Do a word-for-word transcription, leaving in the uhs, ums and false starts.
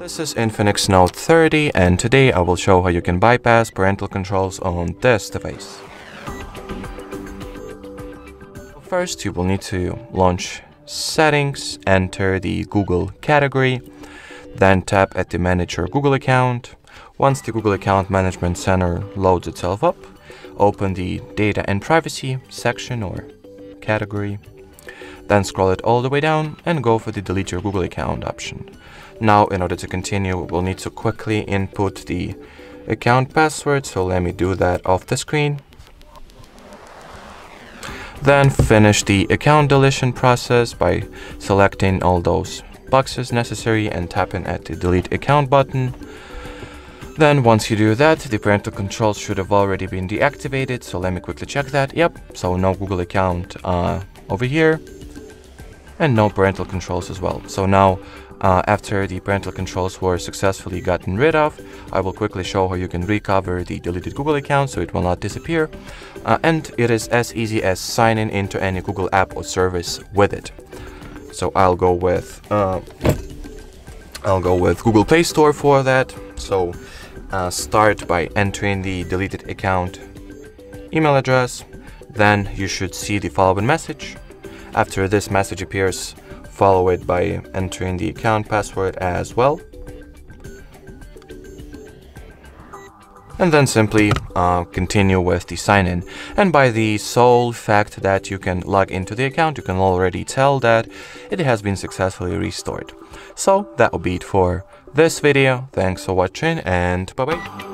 This is Infinix Note thirty, and today I will show how you can bypass parental controls on this device. First, you will need to launch Settings, enter the Google category, then tap at the Manage Your Google Account. Once the Google Account Management Center loads itself up, open the Data and Privacy section or category. Then scroll it all the way down and go for the Delete Your Google Account option. Now, in order to continue, we'll need to quickly input the account password, so let me do that off the screen. Then finish the account deletion process by selecting all those boxes necessary and tapping at the Delete Account button. Then once you do that, the parental controls should have already been deactivated, so let me quickly check that. Yep, so no Google account uh, over here. And no parental controls as well. So now, uh, after the parental controls were successfully gotten rid of, I will quickly show how you can recover the deleted Google account so it will not disappear. Uh, and it is as easy as signing into any Google app or service with it. So I'll go with uh, I'll go with Google Play Store for that. So uh, start by entering the deleted account email address. Then you should see the following message. After this message appears, follow it by entering the account password as well. And then simply uh, continue with the sign-in. And by the sole fact that you can log into the account, you can already tell that it has been successfully restored. So that will be it for this video. Thanks for watching, and bye-bye.